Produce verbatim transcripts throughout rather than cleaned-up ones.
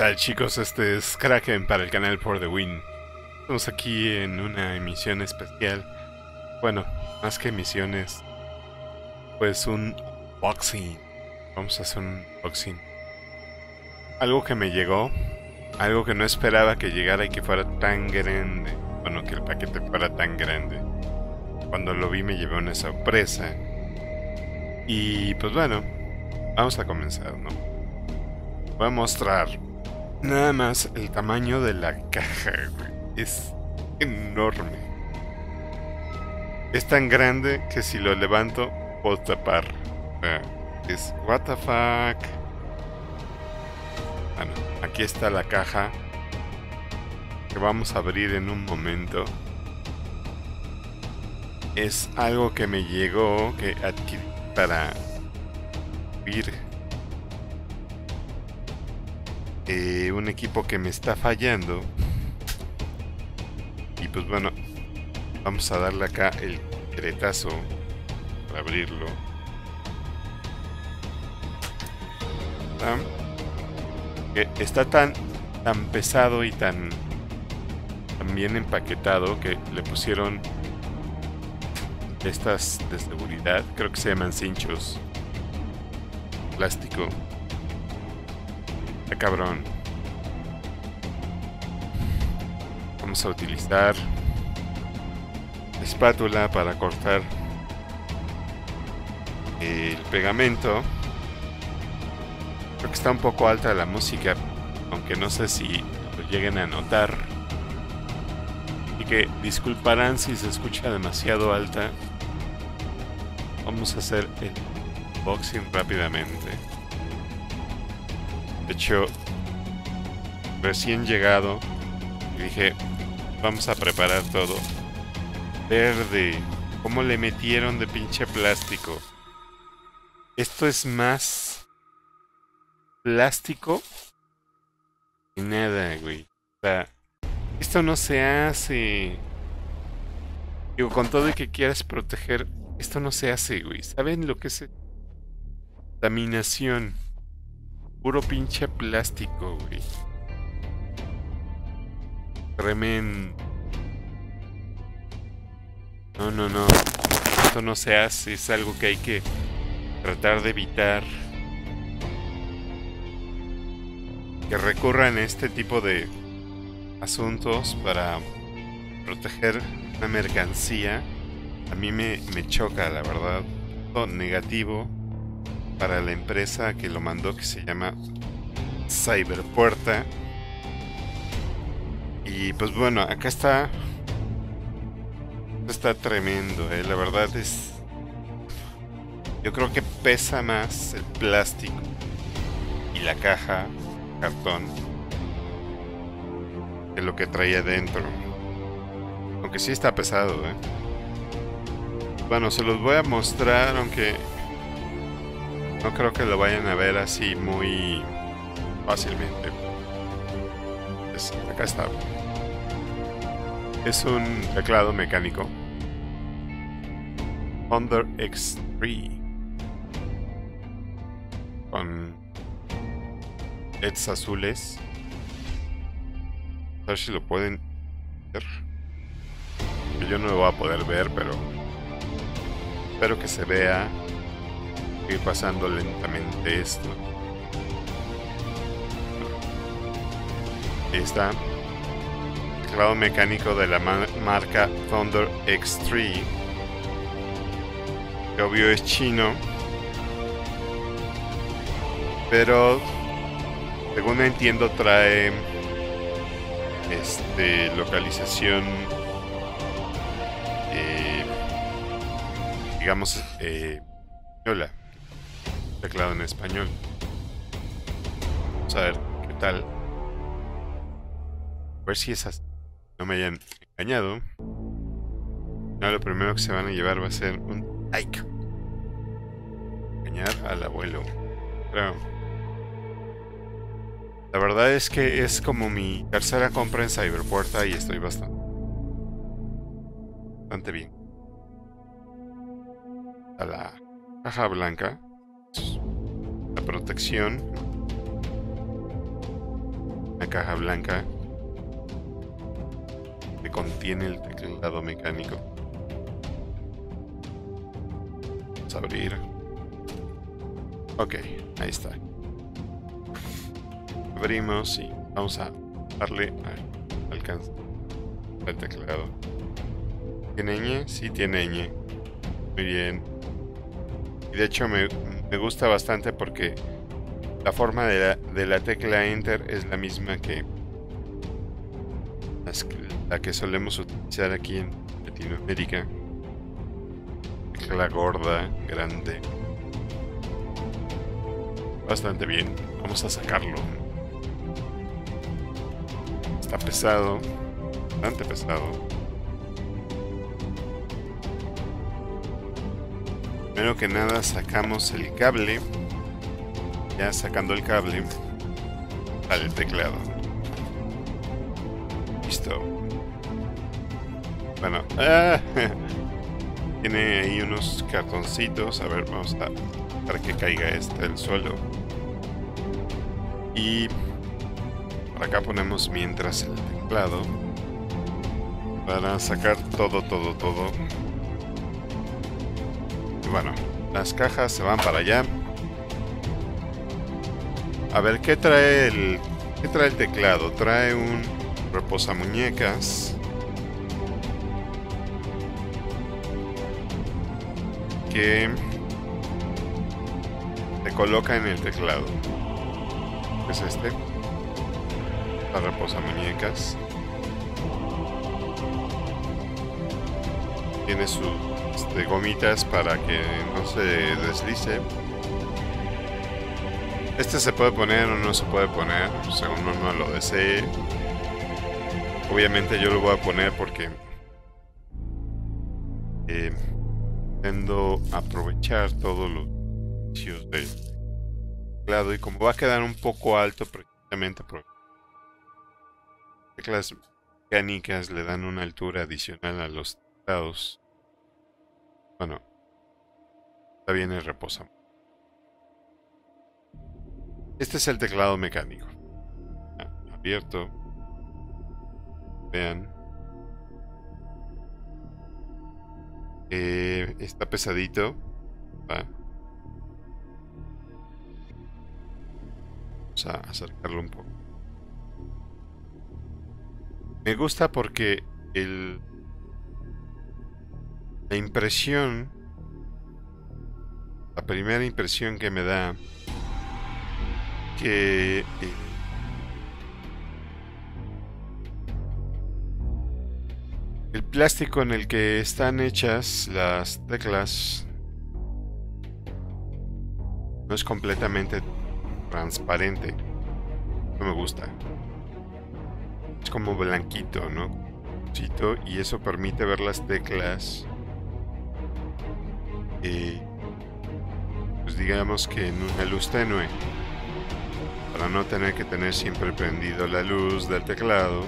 tal, chicos? Este es Kraken para el canal For the Win. Estamos aquí en una emisión especial. Bueno, más que emisiones, pues un unboxing. Vamos a hacer un unboxing. Algo que me llegó, algo que no esperaba que llegara y que fuera tan grande. Bueno, que el paquete fuera tan grande. Cuando lo vi me llevé una sorpresa. Y pues bueno, vamos a comenzar, ¿no? Voy a mostrar nada más el tamaño de la caja, güey. Es enorme. Es tan grande que si lo levanto puedo tapar. Uh, es what the fuck. Bueno, aquí está la caja que vamos a abrir en un momento. Es algo que me llegó, que adquirí para vivir. Eh, un equipo que me está fallando. Y pues bueno, vamos a darle acá el cretazo para abrirlo. Que está tan, tan pesado y tan, tan bien empaquetado que le pusieron estas de seguridad, creo que se llaman cinchos, plástico. Está cabrón. Vamos a utilizar espátula para cortar el pegamento. Creo que está un poco alta la música, aunque no sé si lo lleguen a notar. Así que disculparán si se escucha demasiado alta. Vamos a hacer el unboxing rápidamente. De hecho, recién llegado, dije, vamos a preparar todo. Verde. ¿Cómo le metieron de pinche plástico? Esto es más plástico que nada, güey. O sea, esto no se hace. Digo, con todo y que quieras proteger, esto no se hace, güey. ¿Saben lo que es contaminación? Puro pinche plástico, güey. Tremendo. No, no, no. Esto no se hace. Es algo que hay que tratar de evitar. Que recurran a este tipo de asuntos para proteger una mercancía. A mí me, me choca, la verdad. Todo negativo para la empresa que lo mandó, que se llama CyberPuerta. Y pues bueno, acá está. Está tremendo, ¿eh? La verdad es, yo creo que pesa más el plástico y la caja, cartón, que lo que traía dentro. Aunque sí está pesado, ¿eh? Bueno, se los voy a mostrar, aunque no creo que lo vayan a ver así muy fácilmente. Pues acá está. Es un teclado mecánico ThunderX tres con L E Ds azules. A ver si lo pueden ver. Yo no lo voy a poder ver, pero espero que se vea. Estoy pasando lentamente esto. Ahí está. Teclado mecánico de la ma marca ThunderX tres, que obvio es chino, pero según entiendo trae este localización, eh, digamos, eh, española, teclado en español. Vamos a ver qué tal, a ver si es así. No me hayan engañado. No, lo primero que se van a llevar va a ser un like. Engañar al abuelo. Pero la verdad es que es como mi tercera compra en CyberPuerta y estoy bastante, bastante bien. A la caja blanca. La protección. Una caja blanca que contiene el teclado mecánico. Vamos a abrir. Ok, ahí está. Abrimos y vamos a darle a alcance al teclado. ¿Tiene ñ? Sí, tiene ñ. Muy bien. Y de hecho me, me gusta bastante porque la forma de la, de la tecla Enter es la misma que la que solemos utilizar aquí en Latinoamérica. Tecla gorda, grande. Bastante bien. Vamos a sacarlo. Está pesado. Bastante pesado. Primero que nada sacamos el cable. Ya sacando el cable al teclado. Listo. Bueno. ¡Ah! Tiene ahí unos cartoncitos. A ver, vamos a dejar que caiga este al suelo. Y por acá ponemos mientras el teclado. Para sacar todo, todo, todo. Y bueno, las cajas se van para allá. A ver, ¿qué trae el, qué trae el teclado? Trae un reposamuñecas. Que se coloca en el teclado. ¿Qué es este? La reposamuñecas. Tiene sus este, gomitas para que no se deslice. Este se puede poner o no se puede poner, según uno lo desee. Obviamente yo lo voy a poner porque eh, intento aprovechar todos los beneficios del teclado. Y como va a quedar un poco alto, precisamente porque las teclas mecánicas le dan una altura adicional a los teclados. Bueno, está bien el reposamos. Este es el teclado mecánico. Abierto. Vean. Eh, está pesadito. Va. Vamos a acercarlo un poco. Me gusta porque el, la impresión, la primera impresión que me da que el plástico en el que están hechas las teclas no es completamente transparente. No me gusta. Es como blanquito, ¿no? Y eso permite ver las teclas. Eh, pues digamos que en una luz tenue. Para no tener que tener siempre prendido la luz del teclado.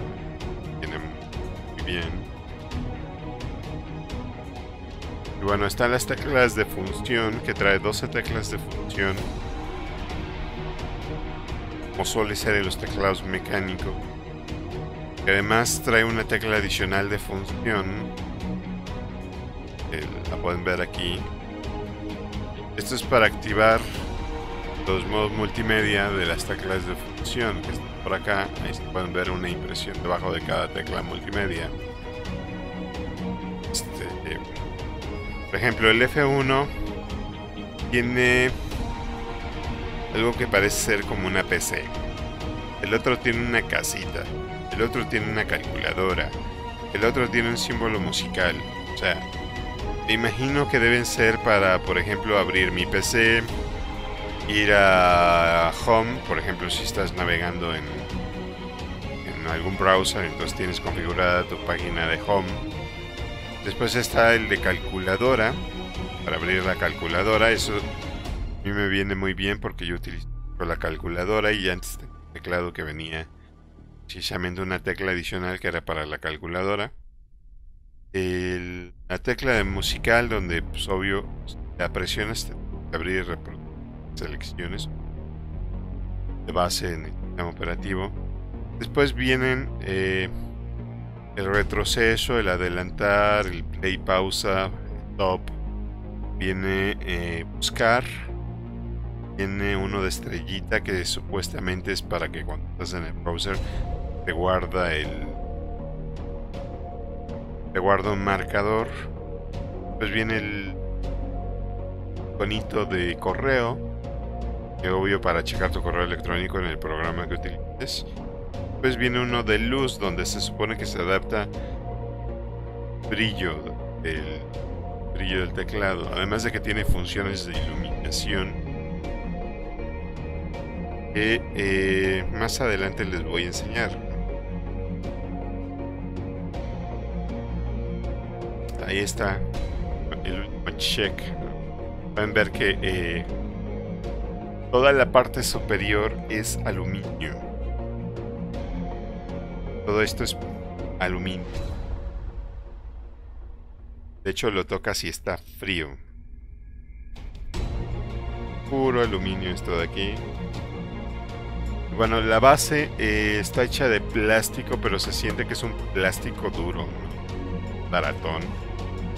Viene muy bien. Y bueno, están las teclas de función, que trae doce teclas de función, como suele ser en los teclados mecánicos. Y además trae una tecla adicional de función. La pueden ver aquí. Esto es para activar los modos multimedia de las teclas de función que están por acá. Ahí se pueden ver una impresión debajo de cada tecla multimedia. Este, eh, por ejemplo, el F uno tiene algo que parece ser como una P C. El otro tiene una casita. El otro tiene una calculadora. El otro tiene un símbolo musical. O sea, me imagino que deben ser para, por ejemplo, abrir mi P C. Ir a Home, por ejemplo, si estás navegando en, en algún browser, entonces tienes configurada tu página de Home. Después está el de calculadora, para abrir la calculadora. Eso a mí me viene muy bien porque yo utilizo la calculadora y antes el teclado que venía precisamente una tecla adicional que era para la calculadora. El, la tecla de musical, donde pues obvio la presionas para abrir y reproducir selecciones de base en el sistema operativo. Después vienen eh, el retroceso, el adelantar, el play, pausa, stop. Viene eh, buscar. Viene uno de estrellita que supuestamente es para que cuando estás en el browser te guarda el... te guarda un marcador. Pues viene el iconito de correo, que obvio para checar tu correo electrónico en el programa que utilices. Pues viene uno de luz, donde se supone que se adapta brillo, el brillo del teclado, además de que tiene funciones de iluminación. Que eh, más adelante les voy a enseñar. Ahí está el último check. Pueden ver que eh, toda la parte superior es aluminio. Todo esto es aluminio. De hecho lo toca si está frío. Puro aluminio esto de aquí. Bueno, la base eh, está hecha de plástico, pero se siente que es un plástico duro, baratón.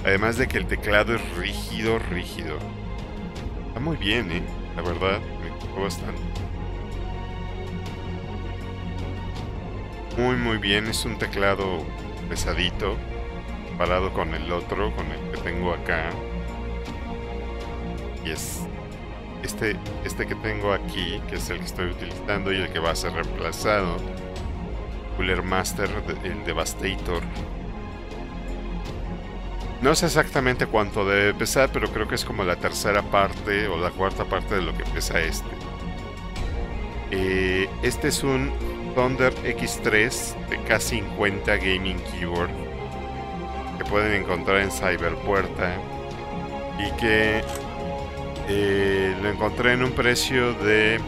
Además de que el teclado es rígido, rígido. Está muy bien, eh. La verdad, me gustó bastante. Muy, muy bien. Es un teclado pesadito, comparado con el otro, con el que tengo acá. Y es... Este, este que tengo aquí, que es el que estoy utilizando y el que va a ser reemplazado, Cooler Master, el Devastator. No sé exactamente cuánto debe pesar, pero creo que es como la tercera parte o la cuarta parte de lo que pesa este. Eh, este es un ThunderX tres de K cincuenta Gaming Keyboard, que pueden encontrar en CyberPuerta, y que... Eh, lo encontré en un precio de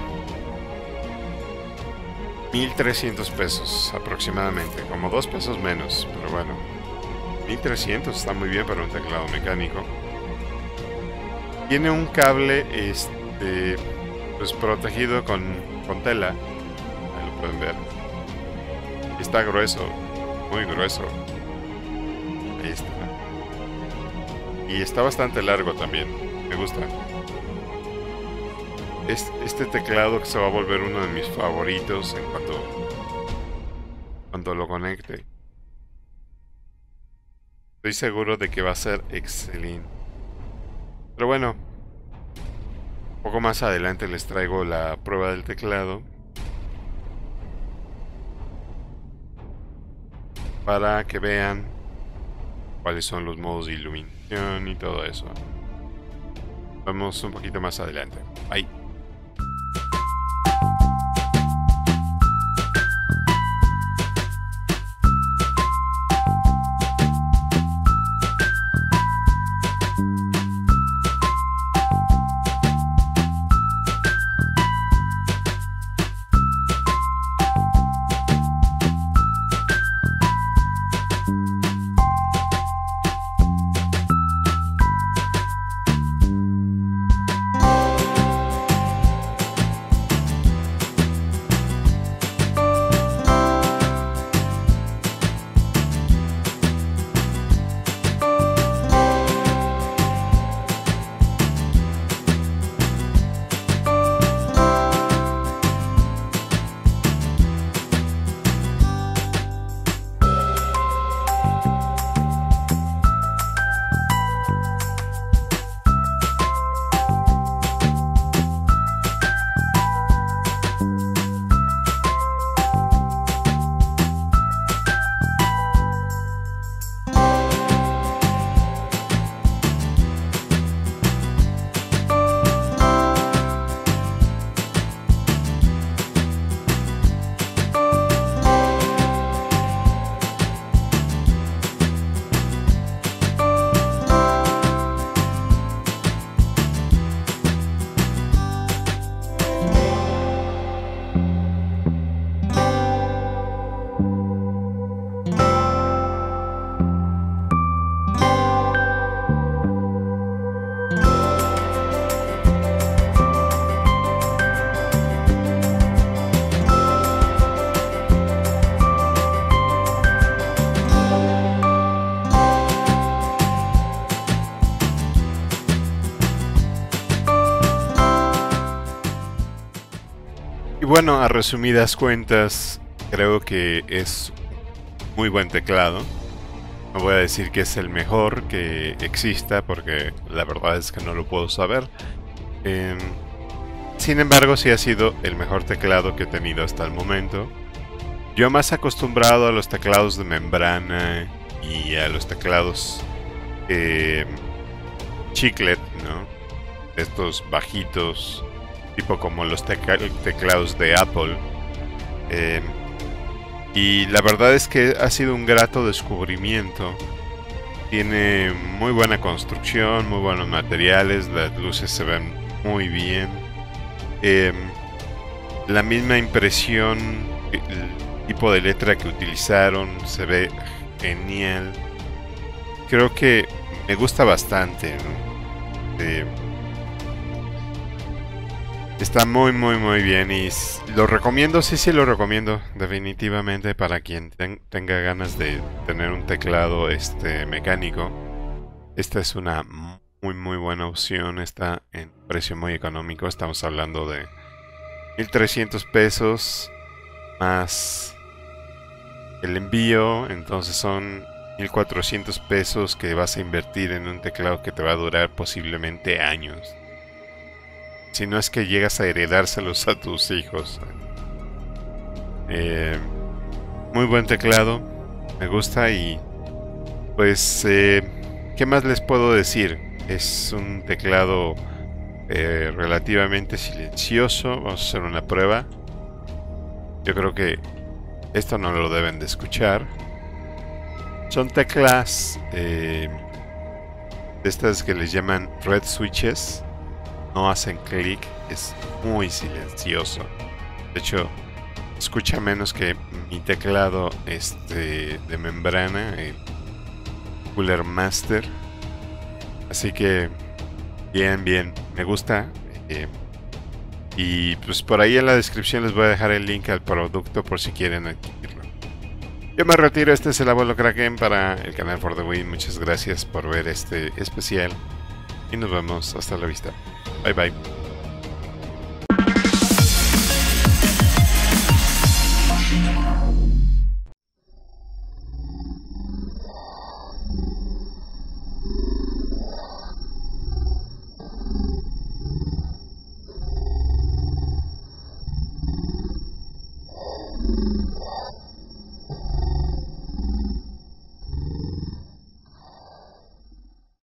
mil trescientos pesos aproximadamente, como dos pesos menos, pero bueno, mil trescientos está muy bien para un teclado mecánico. Tiene un cable este, pues protegido con, con tela, ahí lo pueden ver. Está grueso, muy grueso. Ahí está. Y está bastante largo también, me gusta. Este teclado que se va a volver uno de mis favoritos en cuanto, cuando lo conecte. Estoy seguro de que va a ser excelente. Pero bueno, un poco más adelante les traigo la prueba del teclado, para que vean cuáles son los modos de iluminación y todo eso. Vamos un poquito más adelante. Ahí. Y bueno, a resumidas cuentas, creo que es muy buen teclado. No voy a decir que es el mejor que exista, porque la verdad es que no lo puedo saber. Eh, sin embargo, sí ha sido el mejor teclado que he tenido hasta el momento. Yo más acostumbrado a los teclados de membrana y a los teclados eh, chiclet, ¿no? Estos bajitos, tipo como los teclados de Apple. Eh, y la verdad es que ha sido un grato descubrimiento. Tiene muy buena construcción, muy buenos materiales, las luces se ven muy bien. Eh, la misma impresión, el tipo de letra que utilizaron se ve genial. Creo que me gusta bastante, ¿no? Eh, Está muy muy muy bien y lo recomiendo, sí sí lo recomiendo definitivamente para quien ten, tenga ganas de tener un teclado este mecánico. Esta es una muy muy buena opción, está en precio muy económico, estamos hablando de mil trescientos pesos más el envío, entonces son mil cuatrocientos pesos que vas a invertir en un teclado que te va a durar posiblemente años. Si no es que llegas a heredárselos a tus hijos. Eh, muy buen teclado. Me gusta y... Pues... Eh, ¿qué más les puedo decir? Es un teclado eh, relativamente silencioso. Vamos a hacer una prueba. Yo creo que esto no lo deben de escuchar. Son teclas... Eh, de estas que les llaman red switches. No hacen clic, es muy silencioso. De hecho, escucha menos que mi teclado este de membrana, el Cooler Master. Así que, bien, bien, me gusta. Eh, y pues por ahí en la descripción les voy a dejar el link al producto por si quieren adquirirlo. Yo me retiro, este es el abuelo Kraken para el canal For the Win. Muchas gracias por ver este especial y nos vemos hasta la vista. Bye bye.